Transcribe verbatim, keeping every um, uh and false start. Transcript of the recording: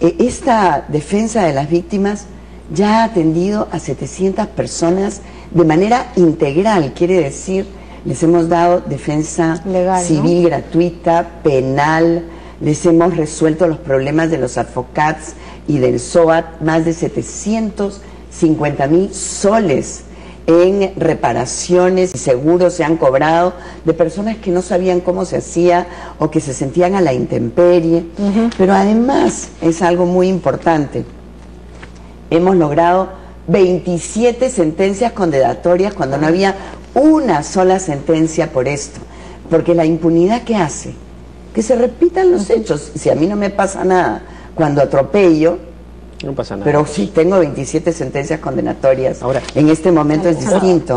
Esta defensa de las víctimas ya ha atendido a setecientas personas de manera integral, quiere decir, les hemos dado defensa legal, civil, ¿no?, gratuita, penal, les hemos resuelto los problemas de los advocats y del SOAT, más de setecientos cincuenta mil soles en reparaciones y seguros se han cobrado de personas que no sabían cómo se hacía o que se sentían a la intemperie. Uh-huh. Pero además, es algo muy importante, hemos logrado veintisiete sentencias condenatorias cuando no había una sola sentencia por esto. Porque la impunidad, ¿qué hace? Que se repitan los hechos. Si a mí no me pasa nada cuando atropello, no pasa nada. Pero sí tengo veintisiete sentencias condenatorias. Ahora, en este momento es distinto.